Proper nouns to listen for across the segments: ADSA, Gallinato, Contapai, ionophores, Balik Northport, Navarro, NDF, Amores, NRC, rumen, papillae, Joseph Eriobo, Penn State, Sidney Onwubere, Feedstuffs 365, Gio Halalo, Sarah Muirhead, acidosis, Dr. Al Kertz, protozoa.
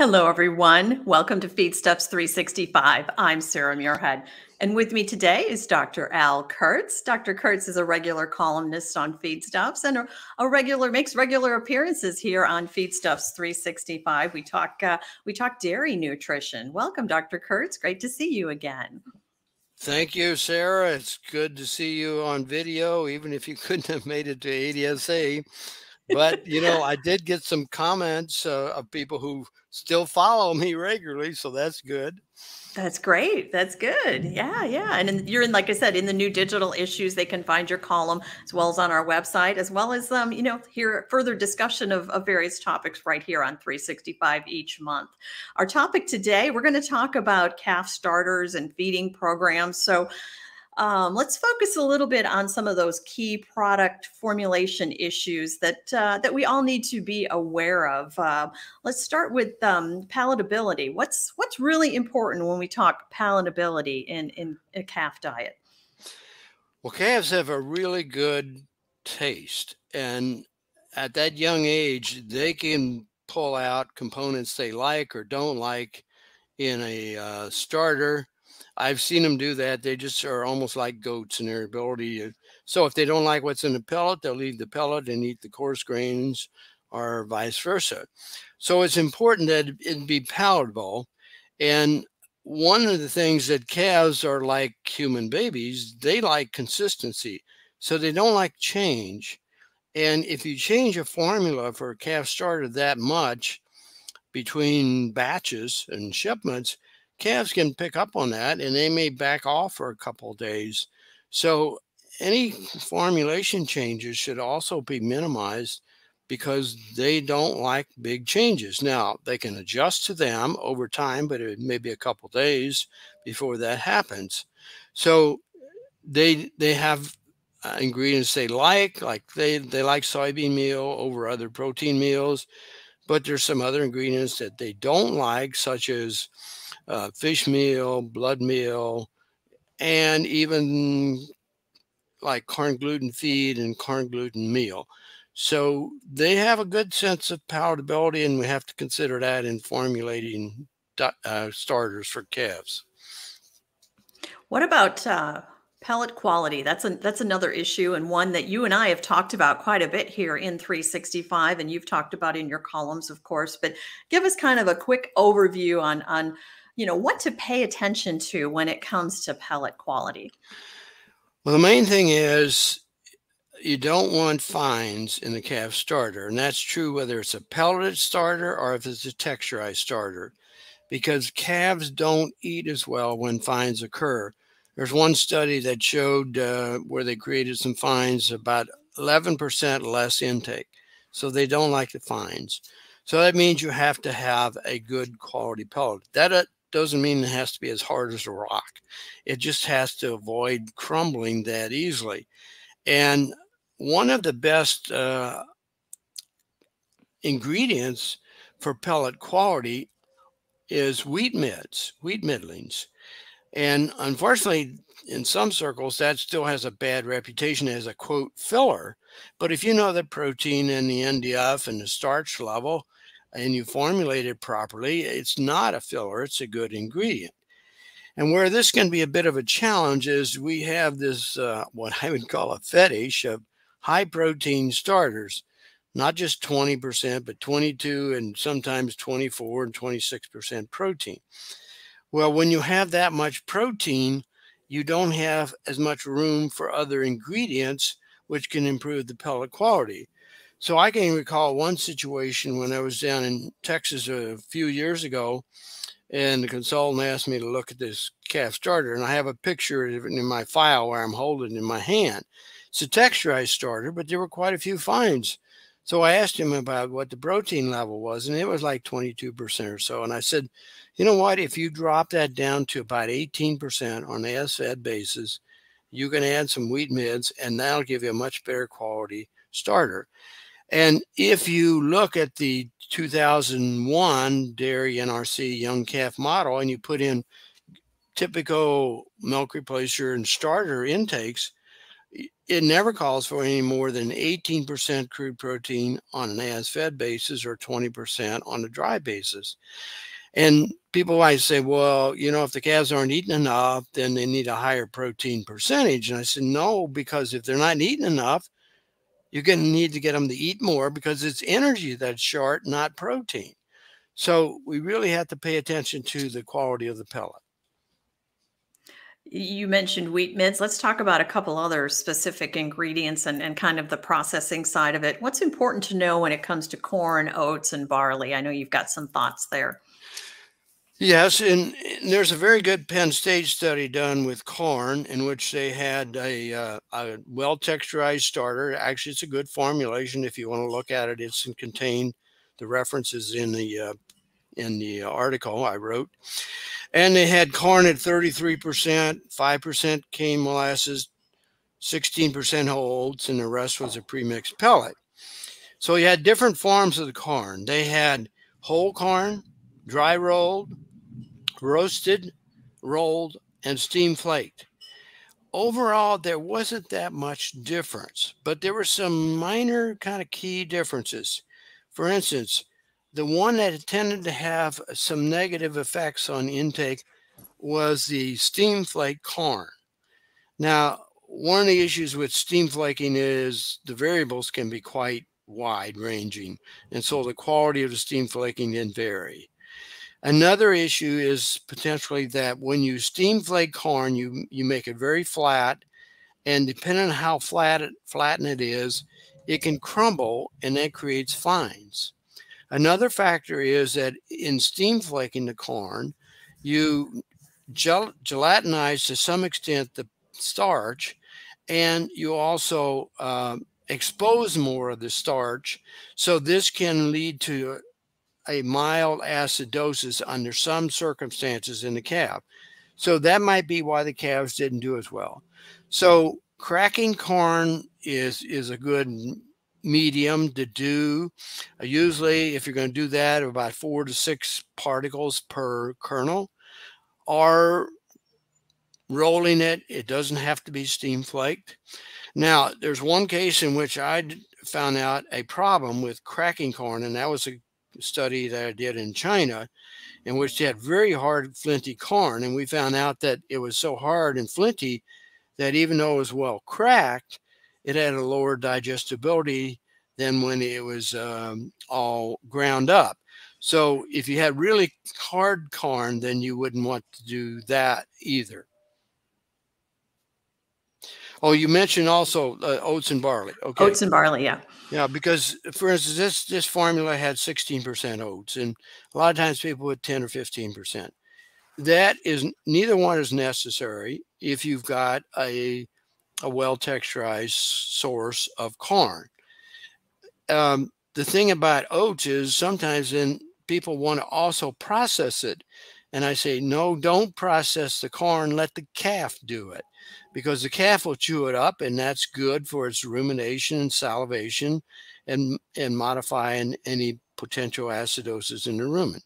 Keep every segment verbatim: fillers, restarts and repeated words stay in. Hello, everyone. Welcome to Feedstuffs three sixty-five. I'm Sarah Muirhead, and with me today is Doctor Al Kertz. Doctor Kertz is a regular columnist on Feedstuffs and a regular makes regular appearances here on Feedstuffs three sixty-five. We talk uh, we talk dairy nutrition. Welcome, Doctor Kertz. Great to see you again. Thank you, Sarah. It's good to see you on video, even if you couldn't have made it to A D S A. But, you know, I did get some comments uh, of people who still follow me regularly. So that's good. That's great. That's good. Yeah. Yeah. And in, you're in, like I said, in the new digital issues, they can find your column as well as on our website, as well as, um, you know, hear further discussion of, of various topics right here on three sixty-five each month. Our topic today, we're going to talk about calf starters and feeding programs. So Um, let's focus a little bit on some of those key product formulation issues that uh, that we all need to be aware of. Uh, let's start with um, palatability. What's what's really important when we talk palatability in, in a calf diet? Well, calves have a really good taste, and at that young age, they can pull out components they like or don't like in a uh, starter. I've seen them do that. They just are almost like goats in their ability to, so if they don't like what's in the pellet, they'll leave the pellet and eat the coarse grains or vice versa. So it's important that it be palatable. And one of the things that calves are like human babies, they like consistency. So they don't like change. And if you change a formula for a calf starter that much between batches and shipments, calves can pick up on that, and they may back off for a couple of days. So any formulation changes should also be minimized because they don't like big changes. Now, they can adjust to them over time, but it may be a couple of days before that happens. So they they have ingredients they like, like they, they like soybean meal over other protein meals, but there's some other ingredients that they don't like, such as Uh, fish meal, blood meal, and even like corn gluten feed and corn gluten meal. So they have a good sense of palatability, and we have to consider that in formulating uh, starters for calves. What about uh, pellet quality? That's a, that's another issue, and one that you and I have talked about quite a bit here in three sixty-five, and you've talked about in your columns, of course. But give us kind of a quick overview on on. you know, what to pay attention to when it comes to pellet quality. Well, the main thing is you don't want fines in the calf starter. And that's true whether it's a pelleted starter or if it's a texturized starter, because calves don't eat as well when fines occur. There's one study that showed uh, where they created some fines, about eleven percent less intake. So they don't like the fines. So that means you have to have a good quality pellet. That uh, doesn't mean it has to be as hard as a rock. It just has to avoid crumbling that easily. And one of the best uh, ingredients for pellet quality is wheat midds, wheat middlings. And unfortunately, in some circles, that still has a bad reputation as a, quote, filler. But if you know the protein and the N D F and the starch level, and you formulate it properly, it's not a filler, it's a good ingredient. And where this can be a bit of a challenge is we have this, uh, what I would call a fetish of high protein starters, not just twenty percent, but twenty-two and sometimes twenty-four and twenty-six percent protein. Well, when you have that much protein, you don't have as much room for other ingredients, which can improve the pellet quality. So I can recall one situation when I was down in Texas a few years ago, and the consultant asked me to look at this calf starter, and I have a picture of it in my file where I'm holding it in my hand. It's a texturized starter, but there were quite a few fines. So I asked him about what the protein level was, and it was like twenty-two percent or so. And I said, you know what, if you drop that down to about eighteen percent on an as-fed basis, you can add some wheat midds, and that'll give you a much better quality starter. And if you look at the two thousand one dairy N R C young calf model and you put in typical milk replacer and starter intakes, It never calls for any more than eighteen percent crude protein on an as-fed basis or twenty percent on a dry basis. And people always say, well, you know, if the calves aren't eating enough, then they need a higher protein percentage. And I said, no, because if they're not eating enough, you're going to need to get them to eat more, because it's energy that's short, not protein. So we really have to pay attention to the quality of the pellet. You mentioned wheat mince. Let's talk about a couple other specific ingredients and, and kind of the processing side of it. What's important to know when it comes to corn, oats, and barley? I know you've got some thoughts there. Yes, and, and there's a very good Penn State study done with corn in which they had a, uh, a well-texturized starter. Actually, it's a good formulation if you want to look at it. It's contained, the references in the uh, in the article I wrote. And they had corn at thirty-three percent, five percent cane molasses, sixteen percent whole oats, and the rest was a premixed pellet. So you had different forms of the corn. They had whole corn, dry rolled, roasted, rolled, and steam flaked. Overall, there wasn't that much difference, but there were some minor kind of key differences. For instance, the one that tended to have some negative effects on intake was the steam flake corn. Now, one of the issues with steam flaking is the variables can be quite wide ranging, and so the quality of the steam flaking can vary. Another issue is potentially that when you steam flake corn, you, you make it very flat, and depending on how flat it, flatten it is, it can crumble, and that creates fines. Another factor is that in steam flaking the corn, you gel gelatinize to some extent the starch, and you also uh, expose more of the starch. So this can lead to a mild acidosis under some circumstances in the calf. So that might be why the calves didn't do as well. So cracking corn is, is a good medium to do. Uh, usually, if you're going to do that, about four to six particles per kernel, or rolling it. It doesn't have to be steam flaked. Now, there's one case in which I found out a problem with cracking corn, and that was a study that I did in China, in which they had very hard, flinty corn, and we found out that it was so hard and flinty that even though it was well cracked, it had a lower digestibility than when it was um, all ground up. So if you had really hard corn, then you wouldn't want to do that either. Oh, you mentioned also uh, oats and barley. Okay. Oats and barley, yeah. Yeah, because, for instance, this, this formula had sixteen percent oats, and a lot of times people would ten or fifteen percent. That is, neither one is necessary if you've got a a well-texturized source of corn. Um, the thing about oats is sometimes then people want to also process it. And I say, no, don't process the corn. Let the calf do it, because the calf will chew it up, and that's good for its rumination and salivation and, and modifying any potential acidosis in the rumen.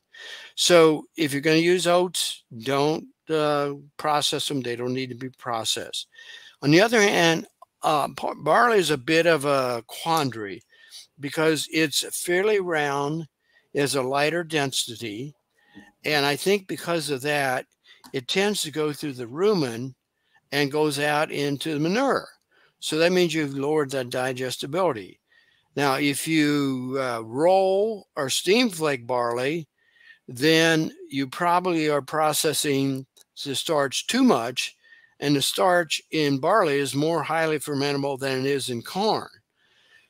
So if you're going to use oats, don't uh, process them. They don't need to be processed. On the other hand, uh, barley is a bit of a quandary because it's fairly round, is a lighter density, and I think because of that, it tends to go through the rumen and goes out into the manure. So that means you've lowered that digestibility. Now, if you uh, roll or steam flake barley, then you probably are processing the starch too much, and the starch in barley is more highly fermentable than it is in corn.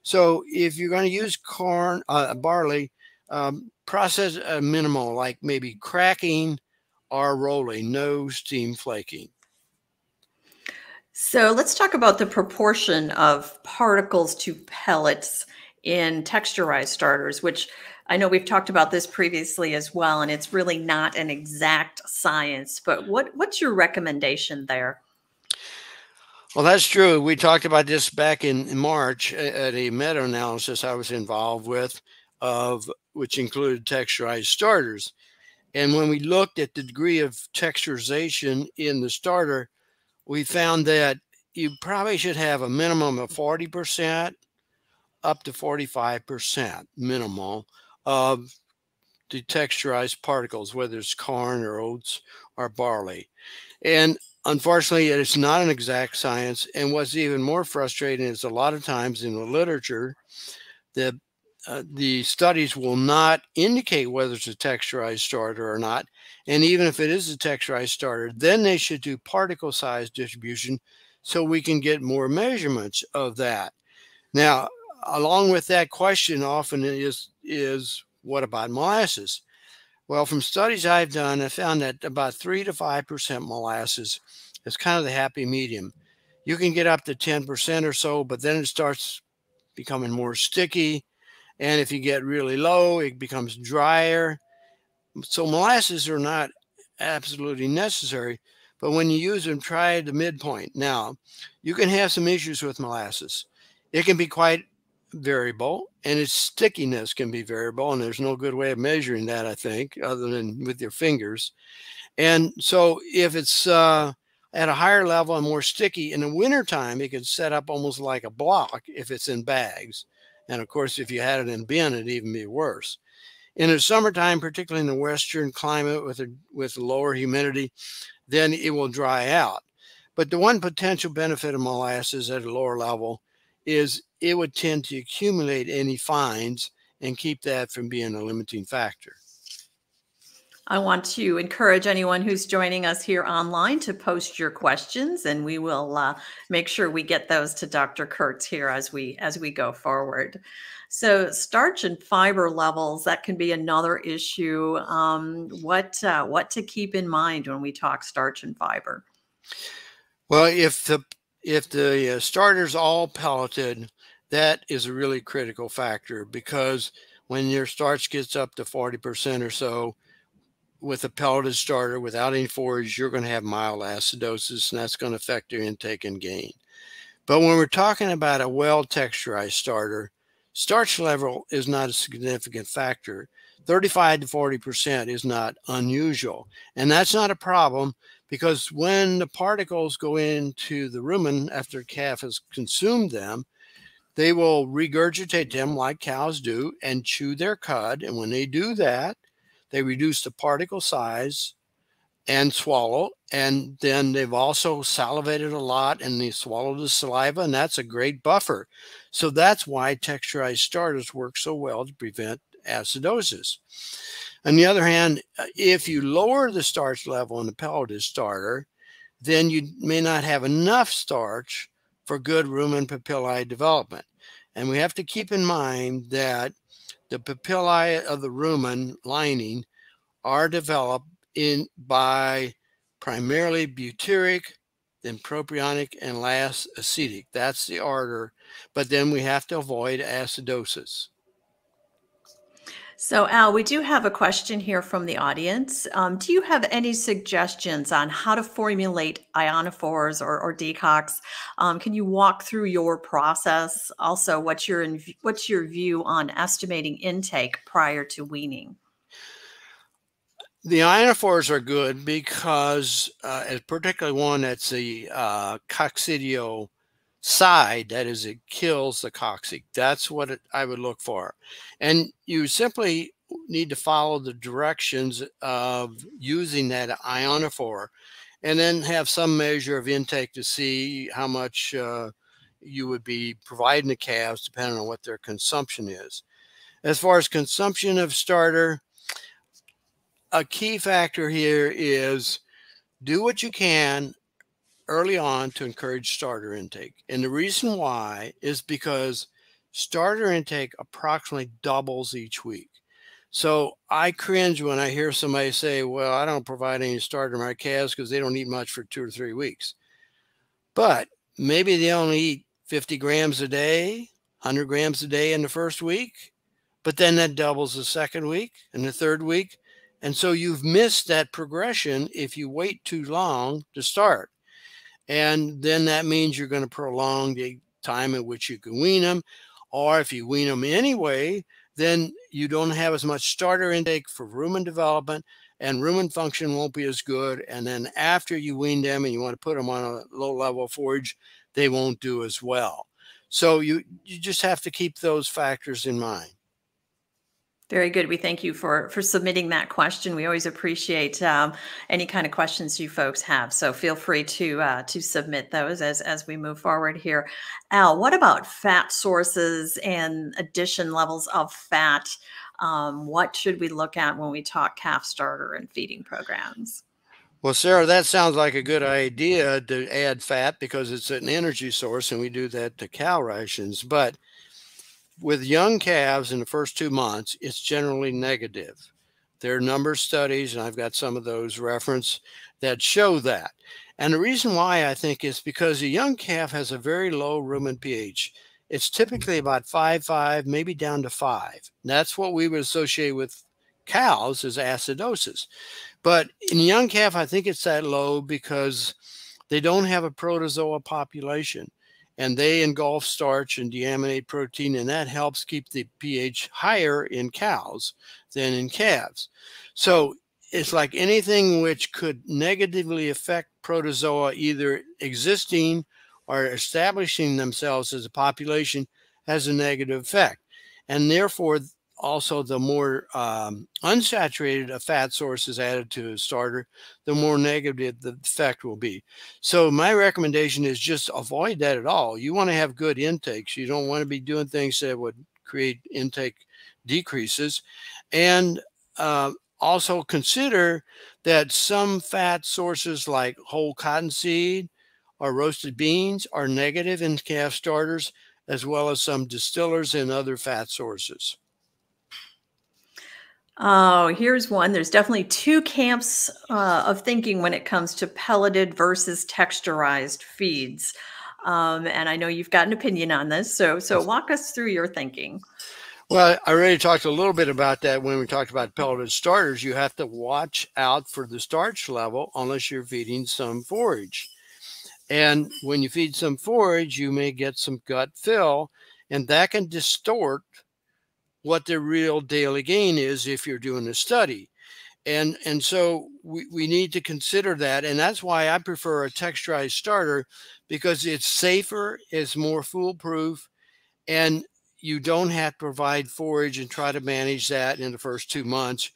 So if you're going to use corn, uh, barley, um, process a minimal, like maybe cracking or rolling, no steam flaking. So let's talk about the proportion of particles to pellets in texturized starters, which I know we've talked about this previously as well, and it's really not an exact science, but what, what's your recommendation there? Well, that's true. We talked about this back in March at a meta-analysis I was involved with, of which included texturized starters. And when we looked at the degree of texturization in the starter, we found that you probably should have a minimum of forty percent up to forty-five percent minimal of detexturized particles, whether it's corn or oats or barley. And unfortunately, it's not an exact science. And what's even more frustrating is a lot of times in the literature, the Uh, the studies will not indicate whether it's a texturized starter or not. And even if it is a texturized starter, then they should do particle size distribution so we can get more measurements of that. Now, along with that question often is, is what about molasses? Well, from studies I've done, I found that about three to five percent molasses is kind of the happy medium. You can get up to ten percent or so, but then it starts becoming more sticky. And if you get really low, it becomes drier. So molasses are not absolutely necessary, but when you use them, try the midpoint. Now, you can have some issues with molasses. It can be quite variable, and its stickiness can be variable, and there's no good way of measuring that, I think, other than with your fingers. And so if it's uh, at a higher level and more sticky, in the wintertime, it could set up almost like a block if it's in bags. And of course, if you had it in bin, it'd even be worse. In the summertime, particularly in the western climate with, a, with lower humidity, then it will dry out. But the one potential benefit of molasses at a lower level is it would tend to accumulate any fines and keep that from being a limiting factor. I want to encourage anyone who's joining us here online to post your questions, and we will uh, make sure we get those to Doctor Kertz here as we as we go forward. So starch and fiber levels, that can be another issue. Um, what uh, what to keep in mind when we talk starch and fiber? Well, if the if the starter's all pelleted, that is a really critical factor, because when your starch gets up to forty percent or so, with a pelleted starter without any forage, you're going to have mild acidosis, and that's going to affect your intake and gain. But when we're talking about a well-texturized starter, starch level is not a significant factor. thirty-five to forty percent is not unusual, and that's not a problem, because when the particles go into the rumen after a calf has consumed them, they will regurgitate them like cows do and chew their cud, and when they do that, they reduce the particle size and swallow, and then they've also salivated a lot, and they swallow the saliva, and that's a great buffer. So that's why texturized starters work so well to prevent acidosis. On the other hand, if you lower the starch level in the pelleted starter, then you may not have enough starch for good rumen papillae development. And we have to keep in mind that the papillae of the rumen lining are developed in by primarily butyric, then propionic, and last acetic. That's the order, but then we have to avoid acidosis. So Al, we do have a question here from the audience. Um, do you have any suggestions on how to formulate ionophores or, or decocks? Um, can you walk through your process? Also, what's your, what's your view on estimating intake prior to weaning? The ionophores are good because, uh, particularly one that's the uh, coccidio side, that is, it kills the coccyx. That's what it, I would look for. And you simply need to follow the directions of using that ionophore, and then have some measure of intake to see how much uh, you would be providing the calves depending on what their consumption is. As far as consumption of starter, a key factor here is do what you can early on to encourage starter intake. And the reason why is because starter intake approximately doubles each week. So I cringe when I hear somebody say, well, I don't provide any starter to my calves because they don't eat much for two or three weeks. But maybe they only eat fifty grams a day, one hundred grams a day in the first week, but then that doubles the second week and the third week. And so you've missed that progression if you wait too long to start. And then that means you're going to prolong the time at which you can wean them. Or if you wean them anyway, then you don't have as much starter intake for rumen development, and rumen function won't be as good. And then after you wean them and you want to put them on a low level forage, they won't do as well. So you, you just have to keep those factors in mind. Very good. We thank you for, for submitting that question. We always appreciate um, any kind of questions you folks have. So feel free to uh, to submit those as, as we move forward here. Al, what about fat sources and addition levels of fat? Um, what should we look at when we talk calf starter and feeding programs? Well, Sarah, that sounds like a good idea to add fat because it's an energy source, and we do that to cow rations. But with young calves in the first two months, it's generally negative. There are a number of studies, and I've got some of those referenced, that show that. And the reason why I think is because a young calf has a very low rumen pH. It's typically about five point five, maybe down to five. And that's what we would associate with cows is acidosis. But in young calf, I think it's that low because they don't have a protozoa population. And they engulf starch and deaminate protein, and that helps keep the pH higher in cows than in calves. So it's like anything which could negatively affect protozoa either existing or establishing themselves as a population has a negative effect. And therefore, also the more um, unsaturated a fat source is added to a starter, the more negative the effect will be. So my recommendation is just avoid that at all. You want to have good intakes. You don't want to be doing things that would create intake decreases. And uh, also consider that some fat sources like whole cottonseed or roasted beans are negative in calf starters, as well as some distillers and other fat sources. Oh, here's one. There's definitely two camps uh, of thinking when it comes to pelleted versus texturized feeds. Um, and I know you've got an opinion on this. So, so walk us through your thinking. Well, I already talked a little bit about that when we talked about pelleted starters. You have to watch out for the starch level unless you're feeding some forage. And when you feed some forage, you may get some gut fill, and that can distort what the real daily gain is if you're doing a study. And, and so we, we need to consider that. And that's why I prefer a texturized starter, because it's safer, it's more foolproof, and you don't have to provide forage and try to manage that in the first two months.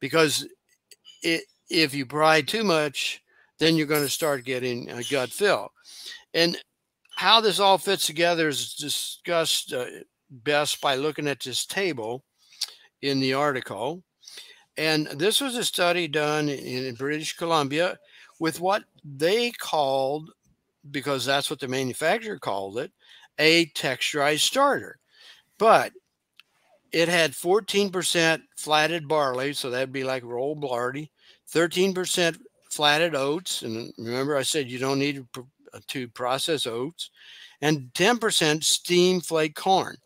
Because it, if you provide too much, then you're going to start getting a gut fill. And how this all fits together is discussed uh, best by looking at this table in the article. And this was a study done in British Columbia with what they called, because that's what the manufacturer called it, a texturized starter. But it had fourteen percent flatted barley, so that'd be like rolled barley, thirteen percent flatted oats, and remember I said you don't need to process oats, and ten percent steam flake corn.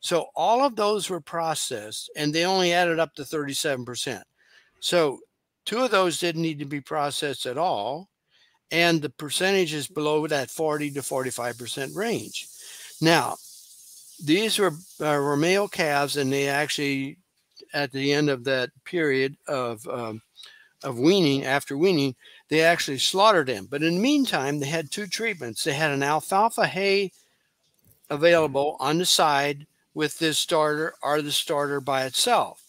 So all of those were processed, and they only added up to thirty-seven percent. So two of those didn't need to be processed at all, and the percentage is below that forty to forty-five percent range. Now, these were, uh, were male calves, and they actually, at the end of that period of, um, of weaning, after weaning, they actually slaughtered them. But in the meantime, they had two treatments. They had an alfalfa hay available on the side with this starter or the starter by itself.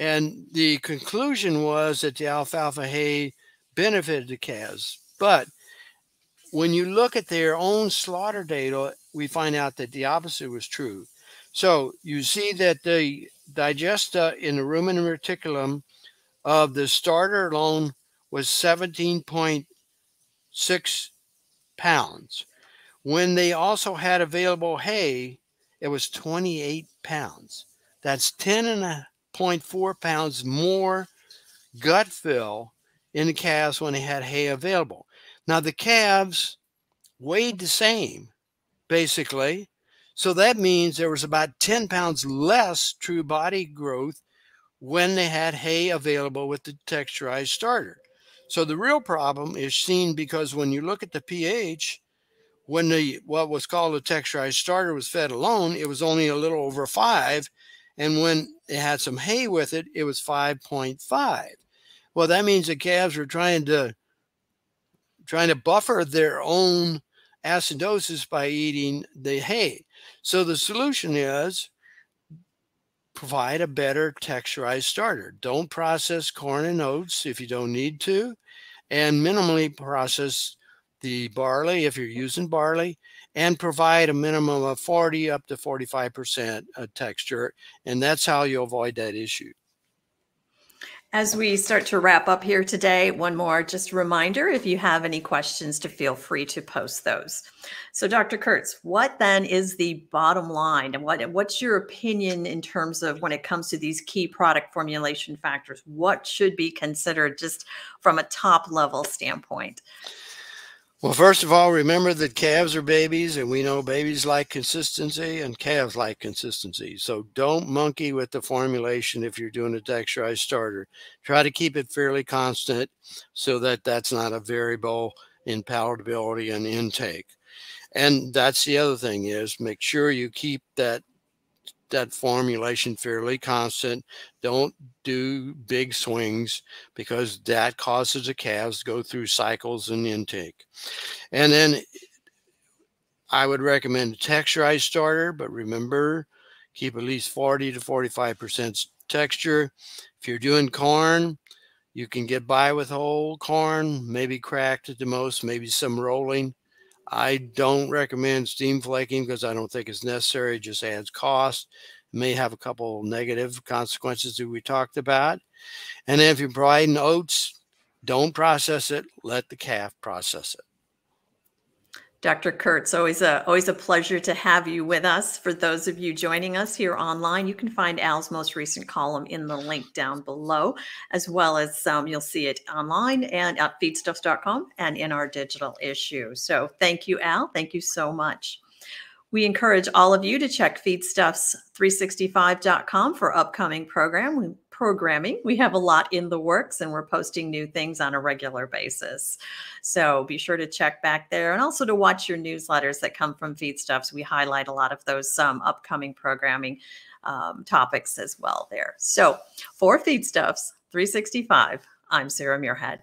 And the conclusion was that the alfalfa hay benefited the calves. But when you look at their own slaughter data, we find out that the opposite was true. So you see that the digesta in the rumen reticulum of the starter alone was seventeen point six pounds. When they also had available hay, it was twenty-eight pounds. That's ten point four pounds more gut fill in the calves when they had hay available. Now, the calves weighed the same, basically. So that means there was about ten pounds less true body growth when they had hay available with the texturized starter. So the real problem is seen because when you look at the pH, when the what was called a texturized starter was fed alone, it was only a little over five. And when it had some hay with it, it was five point five. Well, that means the calves were trying to, trying to buffer their own acidosis by eating the hay. So the solution is provide a better texturized starter. Don't process corn and oats if you don't need to, and minimally process the barley if you're using barley, and provide a minimum of forty up to forty-five percent texture. And that's how you avoid that issue. As we start to wrap up here today, one more just reminder, if you have any questions, to feel free to post those. So Doctor Kertz, what then is the bottom line? And what, what's your opinion in terms of when it comes to these key product formulation factors? What should be considered just from a top level standpoint? Well, first of all, remember that calves are babies, and we know babies like consistency and calves like consistency. So don't monkey with the formulation if you're doing a texturized starter. Try to keep it fairly constant so that that's not a variable in palatability and intake. And that's the other thing, is make sure you keep that that formulation fairly constant. Don't do big swings, because that causes the calves to go through cycles and intake. And then I would recommend a texturized starter, but remember, keep at least forty to forty-five percent texture. If you're doing corn, you can get by with whole corn, maybe cracked at the most, maybe some rolling. I don't recommend steam flaking because I don't think it's necessary. It just adds cost. It may have a couple negative consequences that we talked about. And if you're providing oats, don't process it. Let the calf process it. Doctor Kertz, always a, always a pleasure to have you with us. For those of you joining us here online, you can find Al's most recent column in the link down below, as well as um, you'll see it online and at feedstuffs dot com and in our digital issue. So thank you, Al. Thank you so much. We encourage all of you to check feedstuffs three sixty-five dot com for upcoming program programming. We have a lot in the works, and we're posting new things on a regular basis. So be sure to check back there, and also to watch your newsletters that come from Feedstuffs. We highlight a lot of those um, upcoming programming um, topics as well there. So for Feedstuffs three sixty-five, I'm Sarah Muirhead.